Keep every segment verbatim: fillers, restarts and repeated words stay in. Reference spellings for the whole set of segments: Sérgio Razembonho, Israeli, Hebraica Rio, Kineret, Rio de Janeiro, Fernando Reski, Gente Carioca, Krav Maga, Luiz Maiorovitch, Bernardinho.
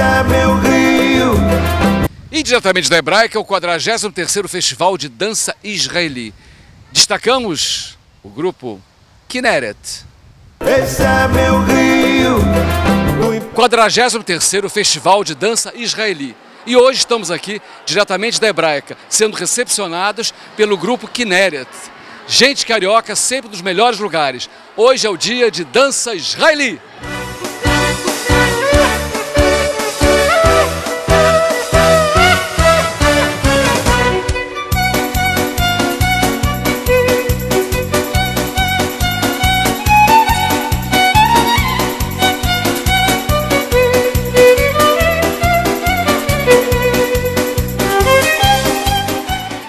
canta meu rio. E diretamente da Hebraica, o quadragésimo terceiro Festival de Dança Israeli. Destacamos o grupo Kineret. Esse é meu rio. quadragésimo terceiro Festival de Dança Israeli. E hoje estamos aqui diretamente da Hebraica, sendo recepcionados pelo grupo Kineret. Gente carioca sempre dos melhores lugares. Hoje é o dia de dança israeli.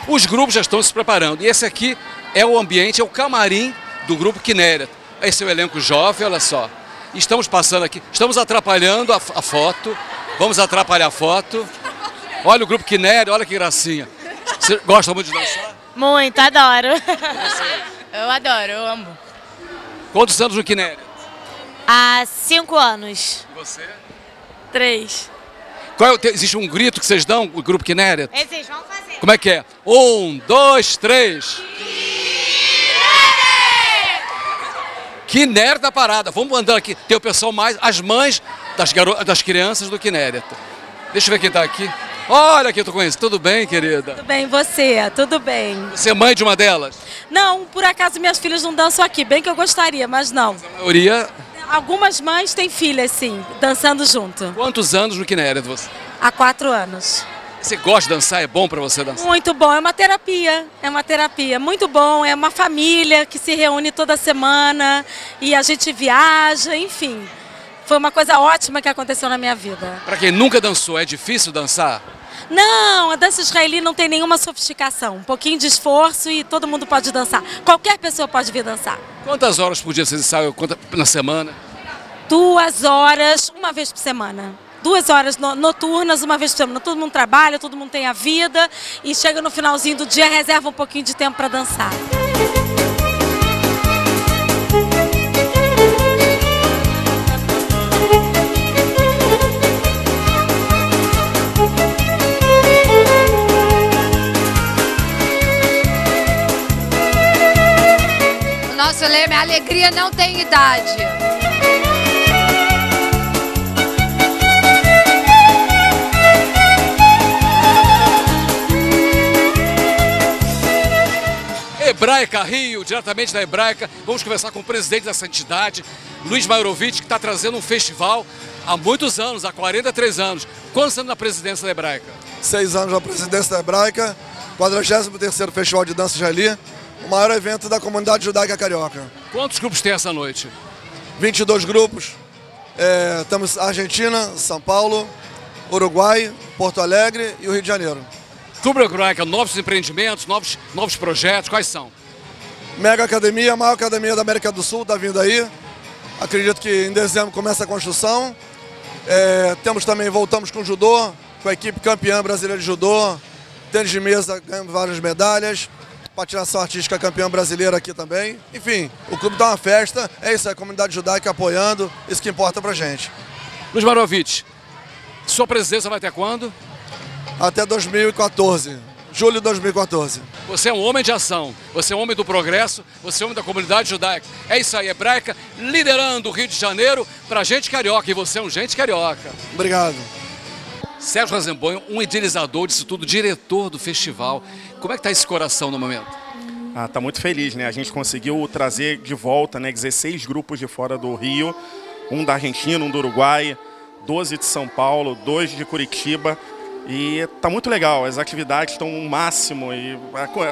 Os grupos já estão se preparando e esse aqui é o ambiente, é o camarim do grupo Kineret. Esse é o elenco jovem, olha só. Estamos passando aqui, estamos atrapalhando a, a foto, vamos atrapalhar a foto. Olha o grupo Kineret, olha que gracinha. Você gosta muito de dançar? Muito, adoro. Eu adoro, eu amo. Quantos anos no Kineret? Há cinco anos. E você? Três. Qual é o te... Existe um grito que vocês dão, o grupo Kineret? Eles vão fazer. Como é que é? Um, dois, três. Kineret da parada, vamos andando aqui, tem o pessoal mais, as mães das, garo... das crianças do Kineret. Deixa eu ver quem está aqui. Olha quem eu conheço, tudo bem, querida? Tudo bem, você, tudo bem. Você é mãe de uma delas? Não, por acaso minhas filhas não dançam aqui, bem que eu gostaria, mas não. Mas a maioria... Algumas mães têm filhas, sim, dançando junto. Quantos anos no Kineret você? Há quatro anos. Você gosta de dançar? É bom para você dançar? Muito bom, é uma terapia, é uma terapia, muito bom, é uma família que se reúne toda semana e a gente viaja, enfim. Foi uma coisa ótima que aconteceu na minha vida. Para quem nunca dançou, é difícil dançar? Não, a dança israeli não tem nenhuma sofisticação, um pouquinho de esforço e todo mundo pode dançar, qualquer pessoa pode vir dançar. Quantas horas por dia vocês ensaiam na semana? Duas horas, uma vez por semana. Duas horas noturnas, uma vez por semana. Todo mundo trabalha, todo mundo tem a vida e chega no finalzinho do dia, reserva um pouquinho de tempo para dançar. O nosso lema é a alegria não tem idade. Hebraica Rio, diretamente da Hebraica, vamos conversar com o presidente dessa entidade, Luiz Maiorovitch, que está trazendo um festival há muitos anos, há quarenta e três anos. Quantos anos na presidência da Hebraica? Seis anos na presidência da Hebraica, quadragésimo terceiro Festival de Dança Israeli, o maior evento da comunidade judaica carioca. Quantos grupos tem essa noite? vinte e dois grupos. É, temos Argentina, São Paulo, Uruguai, Porto Alegre e o Rio de Janeiro. Clube Hebraica, novos empreendimentos, novos, novos projetos, quais são? Mega Academia, a maior academia da América do Sul, está vindo aí. Acredito que em dezembro começa a construção. É, temos também, voltamos com o judô, com a equipe campeã brasileira de judô. Tênis de mesa, ganhamos várias medalhas. Patinação artística, campeã brasileira aqui também. Enfim, o clube dá uma festa, é isso, é a comunidade judaica apoiando, isso que importa pra gente. Luiz Maiorovitch, sua presença vai até quando? Até dois mil e quatorze, julho de dois mil e quatorze. Você é um homem de ação, você é um homem do progresso, você é um homem da comunidade judaica. É isso aí, Hebraica, liderando o Rio de Janeiro para gente carioca, e você é um gente carioca. Obrigado. Sérgio Razembonho, um idealizador disso tudo, diretor do festival. Como é que está esse coração no momento? Ah, tá muito feliz, né? A gente conseguiu trazer de volta, né, dezesseis grupos de fora do Rio, um da Argentina, um do Uruguai, doze de São Paulo, dois de Curitiba. E tá muito legal, as atividades estão no máximo e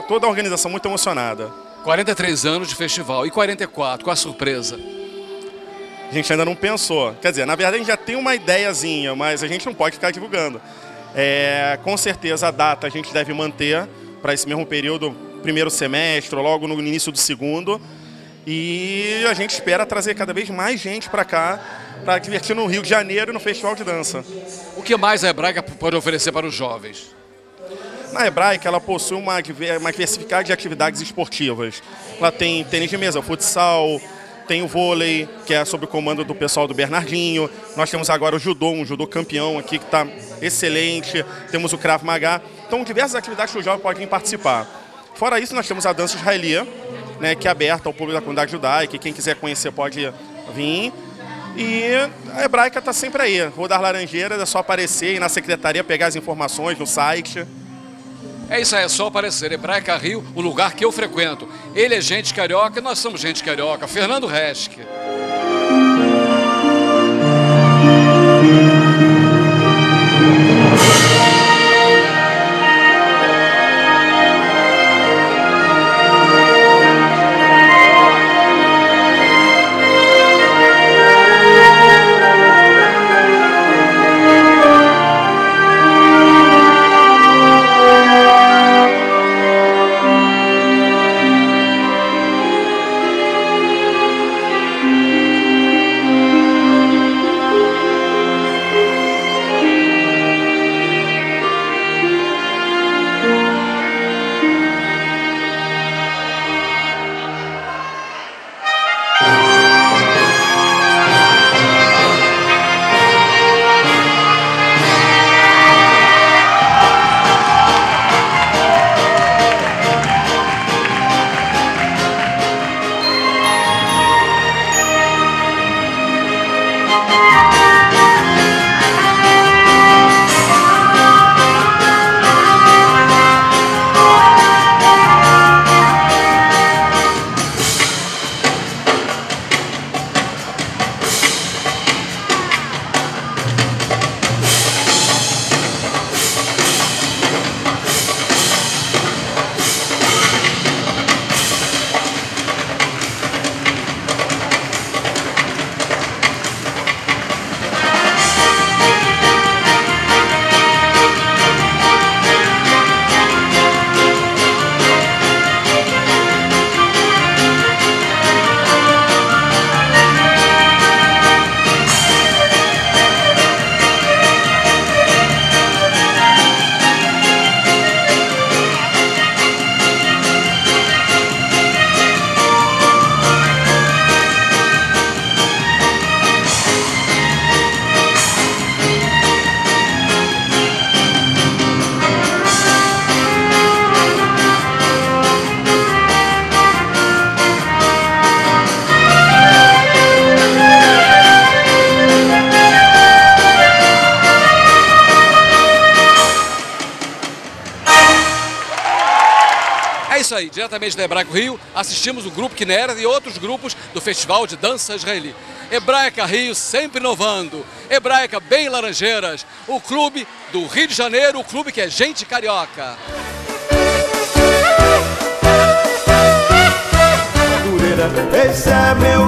toda a organização muito emocionada. quarenta e três anos de festival e quarenta e quatro, qual a surpresa? A gente ainda não pensou, quer dizer, na verdade a gente já tem uma ideiazinha, mas a gente não pode ficar divulgando. É, com certeza a data a gente deve manter para esse mesmo período, primeiro semestre, logo no início do segundo. E a gente espera trazer cada vez mais gente para cá, para divertir no Rio de Janeiro e no Festival de Dança. O que mais a Hebraica pode oferecer para os jovens? Na Hebraica, ela possui uma, uma diversificada de atividades esportivas. Ela tem tênis de mesa, futsal, tem o vôlei, que é sob o comando do pessoal do Bernardinho. Nós temos agora o judô, um judô campeão aqui que está excelente. Temos o Krav Maga. Então, diversas atividades que o jovem pode participar. Fora isso, nós temos a dança israelia, né, que é aberta ao público da comunidade judaica. Quem quiser conhecer pode vir. E a Hebraica está sempre aí. Rua das Laranjeiras, é só aparecer, ir na secretaria, pegar as informações no site. É isso aí, é só aparecer. Hebraica Rio, o lugar que eu frequento. Ele é gente carioca e nós somos gente carioca. Fernando Reski. Diretamente da Hebraica Rio, assistimos o grupo Kineret e outros grupos do Festival de Dança Israeli. Hebraica Rio sempre inovando, Hebraica bem em Laranjeiras, o clube do Rio de Janeiro, o clube que é gente carioca. Esse é meu